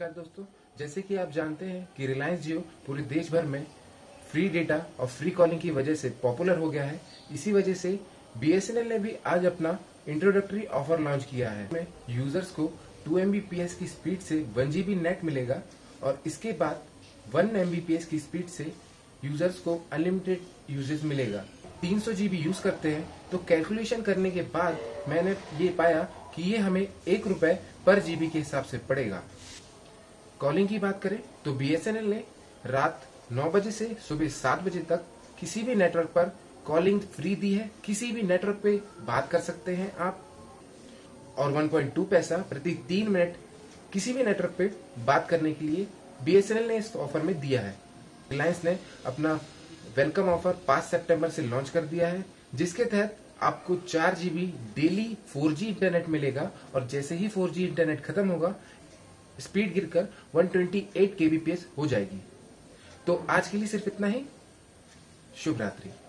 नमस्कार दोस्तों, जैसे कि आप जानते हैं कि रिलायंस जियो पूरे देश भर में फ्री डेटा और फ्री कॉलिंग की वजह से पॉपुलर हो गया है। इसी वजह से BSNL ने भी आज अपना इंट्रोडक्टरी ऑफर लॉन्च किया है। इसमें यूजर्स को 2 MBPS की स्पीड से 1 GB नेट मिलेगा और इसके बाद 1 MBPS की स्पीड से यूजर्स को अनलिमिटेड यूजेज मिलेगा। 300 GB यूज करते हैं तो कैलकुलेशन करने के बाद मैंने ये पाया कि ये हमें 1 रुपए पर GB के हिसाब से पड़ेगा। कॉलिंग की बात करें तो BSNL ने रात 9 बजे से सुबह 7 बजे तक किसी भी नेटवर्क पर कॉलिंग फ्री दी है। किसी भी नेटवर्क पे बात कर सकते हैं आप और 1.2 पैसा प्रति 3 मिनट किसी भी नेटवर्क पे बात करने के लिए BSNL ने इस ऑफर में दिया है। रिलायंस ने अपना वेलकम ऑफर 5 सितंबर से लॉन्च कर दिया है, जिसके तहत आपको 4 GB डेली 4G इंटरनेट मिलेगा और जैसे ही 4G इंटरनेट खत्म होगा स्पीड गिरकर 128 kbps हो जाएगी। तो आज के लिए सिर्फ इतना ही। शुभ रात्रि।